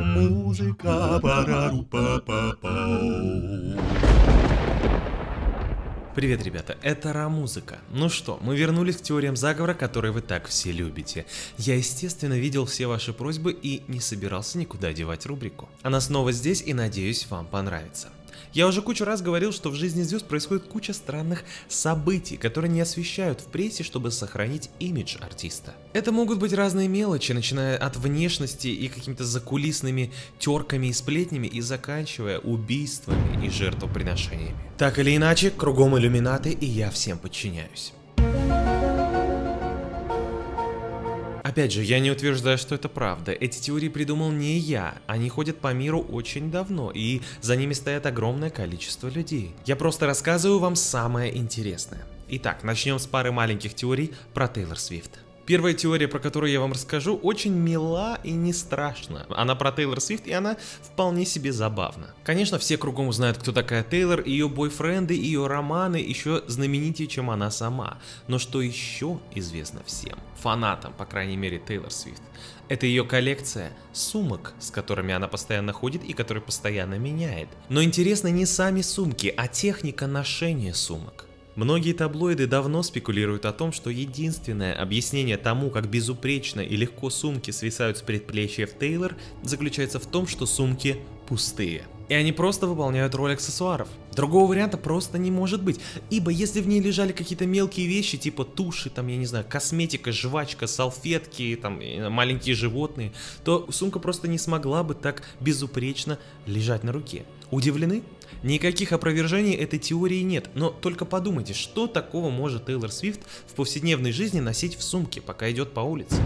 музыка, парару-па-па-пау. Привет, ребята, это Ра-музыка. Ну что, мы вернулись к теориям заговора, которые вы так все любите. Я, естественно, видел все ваши просьбы и не собирался никуда девать рубрику. Она снова здесь и, надеюсь, вам понравится. Я уже кучу раз говорил, что в жизни звезд происходит куча странных событий, которые не освещают в прессе, чтобы сохранить имидж артиста. Это могут быть разные мелочи, начиная от внешности и какими-то закулисными терками и сплетнями, и заканчивая убийствами и жертвоприношениями. Так или иначе, кругом иллюминаты, и я всем подчиняюсь. Опять же, я не утверждаю, что это правда. Эти теории придумал не я. Они ходят по миру очень давно, и за ними стоят огромное количество людей. Я просто рассказываю вам самое интересное. Итак, начнем с пары маленьких теорий про Тейлор Свифт. Первая теория, про которую я вам расскажу, очень мила и не страшна. Она про Тейлор Свифт, и она вполне себе забавна. Конечно, все кругом узнают, кто такая Тейлор, ее бойфренды, ее романы еще знаменитее, чем она сама. Но что еще известно всем, фанатам, по крайней мере, Тейлор Свифт, это ее коллекция сумок, с которыми она постоянно ходит и которые постоянно меняет. Но интересны не сами сумки, а техника ношения сумок. Многие таблоиды давно спекулируют о том, что единственное объяснение тому, как безупречно и легко сумки свисают с предплечья в Тейлор, заключается в том, что сумки пустые. И они просто выполняют роль аксессуаров. Другого варианта просто не может быть, ибо если в ней лежали какие-то мелкие вещи, типа туши, там, я не знаю, косметика, жвачка, салфетки, там, маленькие животные, то сумка просто не смогла бы так безупречно лежать на руке. Удивлены? Никаких опровержений этой теории нет, но только подумайте, что такого может Тейлор Свифт в повседневной жизни носить в сумке, пока идет по улице?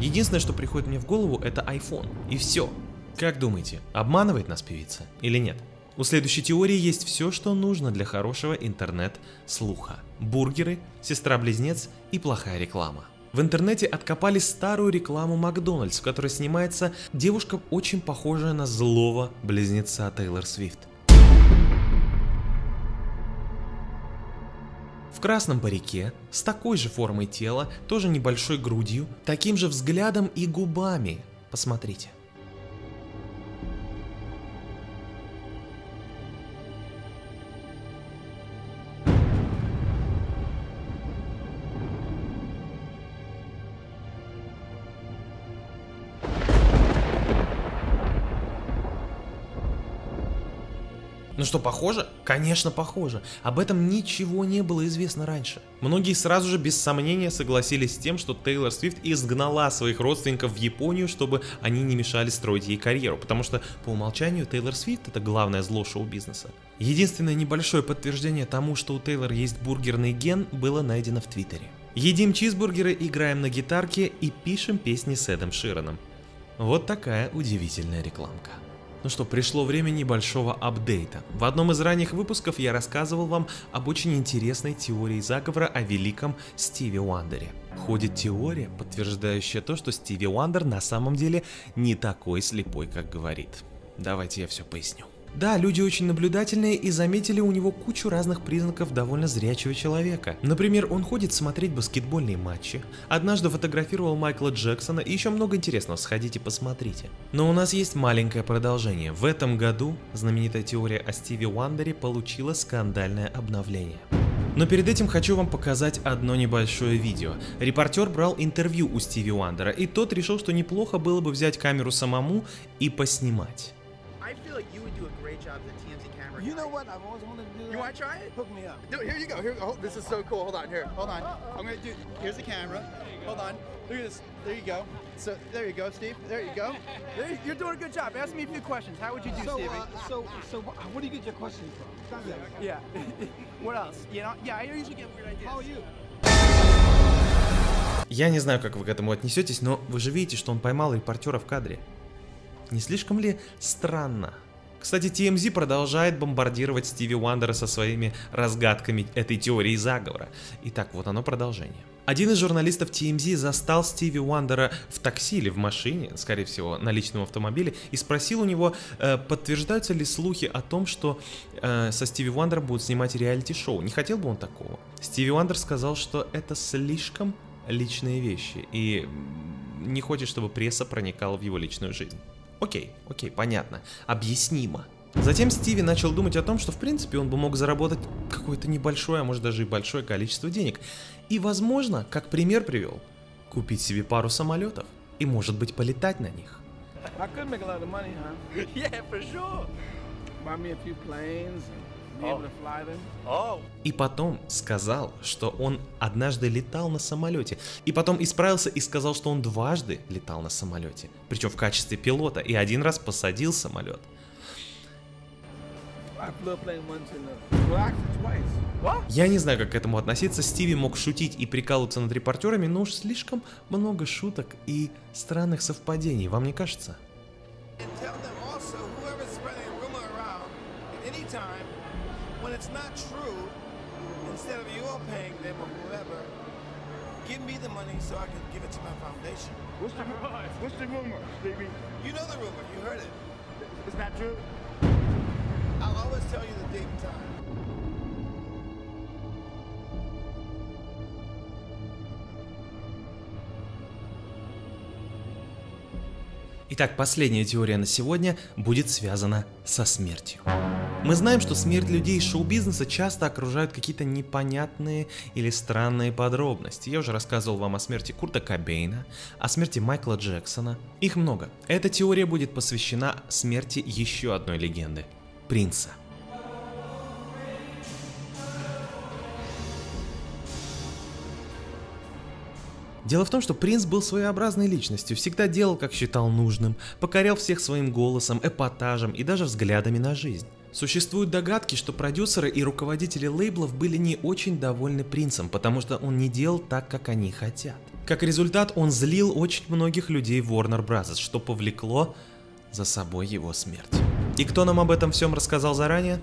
Единственное, что приходит мне в голову, это iPhone, и все. Как думаете, обманывает нас певица или нет? У следующей теории есть все, что нужно для хорошего интернет-слуха. Бургеры, сестра-близнец и плохая реклама. В интернете откопали старую рекламу Макдональдс, в которой снимается девушка, очень похожая на злого близнеца Тейлор Свифт. В красном парике, с такой же формой тела, тоже небольшой грудью, таким же взглядом и губами. Посмотрите. Ну что, похоже? Конечно, похоже. Об этом ничего не было известно раньше. Многие сразу же без сомнения согласились с тем, что Тейлор Свифт изгнала своих родственников в Японию, чтобы они не мешали строить ей карьеру, потому что по умолчанию Тейлор Свифт — это главное зло шоу-бизнеса. Единственное небольшое подтверждение тому, что у Тейлор есть бургерный ген, было найдено в Твиттере. Едим чизбургеры, играем на гитарке и пишем песни с Эдом Шираном. Вот такая удивительная рекламка. Ну что, пришло время небольшого апдейта. В одном из ранних выпусков я рассказывал вам об очень интересной теории заговора о великом Стиви Уандере. Ходит теория, подтверждающая то, что Стиви Уандер на самом деле не такой слепой, как говорит. Давайте я все поясню. Да, люди очень наблюдательные и заметили у него кучу разных признаков довольно зрячего человека. Например, он ходит смотреть баскетбольные матчи, однажды фотографировал Майкла Джексона и еще много интересного, сходите посмотрите. Но у нас есть маленькое продолжение. В этом году знаменитая теория о Стиви Уандере получила скандальное обновление. Но перед этим хочу вам показать одно небольшое видео. Репортер брал интервью у Стиви Уандера, и тот решил, что неплохо было бы взять камеру самому и поснимать. You know what? I've always wanted to do that. You want to try it? Hook me up. Dude, here you go. Here, oh, this is so cool. Hold on. Here, hold on. I'm going to do. Here's the camera. Hold on. Look at this. There you go. So there you go, Steve. There you go. There, you're doing a good job. Ask me a few questions. How would you do, Stevie? So what do you get your questions from? Yeah. What else? You know? Yeah, I usually get weird ideas. How are you? Я не знаю, как вы к этому отнесетесь, но вы же видите, что он поймал репортера в кадре. Не слишком ли странно? Кстати, TMZ продолжает бомбардировать Стиви Уандера со своими разгадками этой теории заговора. Итак, вот оно продолжение. Один из журналистов TMZ застал Стиви Уандера в такси или в машине, скорее всего, на личном автомобиле, и спросил у него, подтверждаются ли слухи о том, что со Стиви Уандером будут снимать реалити-шоу. Не хотел бы он такого? Стиви Уандер сказал, что это слишком личные вещи и не хочет, чтобы пресса проникала в его личную жизнь. Окей, понятно. Объяснимо. Затем Стиви начал думать о том, что в принципе он бы мог заработать какое-то небольшое, а может даже и большое количество денег. И возможно, как пример привел, купить себе пару самолетов и может быть полетать на них. И потом сказал, что он однажды летал на самолете. И потом исправился и сказал, что он дважды летал на самолете. Причем в качестве пилота. И один раз посадил самолет. Я не знаю, как к этому относиться. Стиви мог шутить и прикалываться над репортерами, но уж слишком много шуток и странных совпадений, вам не кажется? Итак, последняя теория на сегодня будет связана со смертью. Мы знаем, что смерть людей из шоу-бизнеса часто окружают какие-то непонятные или странные подробности. Я уже рассказывал вам о смерти Курта Кобейна, о смерти Майкла Джексона. Их много. Эта теория будет посвящена смерти еще одной легенды – Принца. Дело в том, что Принц был своеобразной личностью, всегда делал, как считал нужным, покорял всех своим голосом, эпатажем и даже взглядами на жизнь. Существуют догадки, что продюсеры и руководители лейблов были не очень довольны Принцем, потому что он не делал так, как они хотят. Как результат, он злил очень многих людей в Warner Bros., что повлекло за собой его смерть. И кто нам об этом всем рассказал заранее?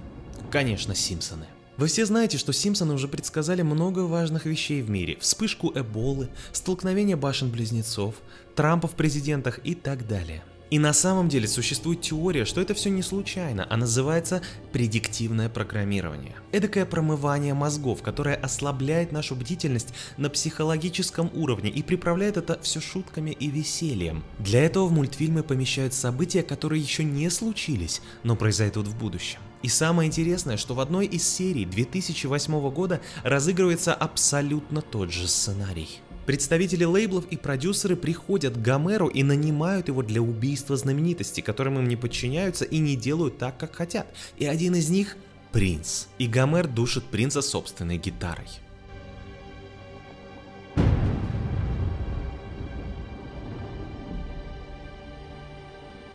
Конечно, Симпсоны. Вы все знаете, что Симпсоны уже предсказали много важных вещей в мире. Вспышку Эболы, столкновение башен-близнецов, Трампа в президентах и так далее. И на самом деле существует теория, что это все не случайно, а называется предиктивное программирование. Эдакое промывание мозгов, которое ослабляет нашу бдительность на психологическом уровне и приправляет это все шутками и весельем. Для этого в мультфильмы помещают события, которые еще не случились, но произойдут в будущем. И самое интересное, что в одной из серий 2008 года разыгрывается абсолютно тот же сценарий. Представители лейблов и продюсеры приходят к Гомеру и нанимают его для убийства знаменитостей, которым им не подчиняются и не делают так, как хотят. И один из них – Принц. И Гомер душит Принца собственной гитарой.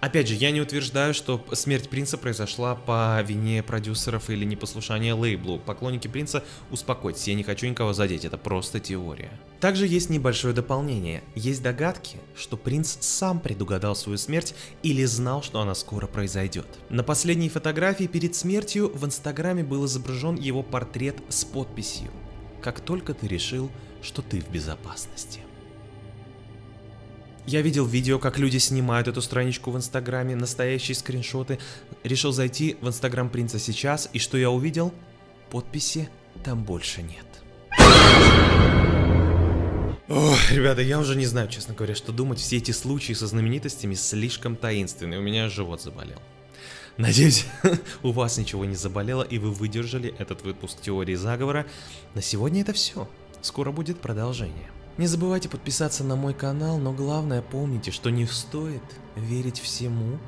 Опять же, я не утверждаю, что смерть Принца произошла по вине продюсеров или непослушания лейблу. Поклонники Принца, успокойтесь, я не хочу никого задеть, это просто теория. Также есть небольшое дополнение. Есть догадки, что Принц сам предугадал свою смерть или знал, что она скоро произойдет. На последней фотографии перед смертью в Инстаграме был изображен его портрет с подписью: «Как только ты решил, что ты в безопасности». Я видел видео, как люди снимают эту страничку в Инстаграме, настоящие скриншоты. Решил зайти в Инстаграм Принца сейчас, и что я увидел? Подписи там больше нет. Ох, ребята, я уже не знаю, честно говоря, что думать. Все эти случаи со знаменитостями слишком таинственные. У меня живот заболел. Надеюсь, у вас ничего не заболело, и вы выдержали этот выпуск теории заговора. На сегодня это все. Скоро будет продолжение. Не забывайте подписаться на мой канал, но главное помните, что не стоит верить всему,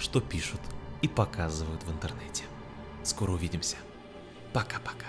что пишут и показывают в интернете. Скоро увидимся. Пока-пока.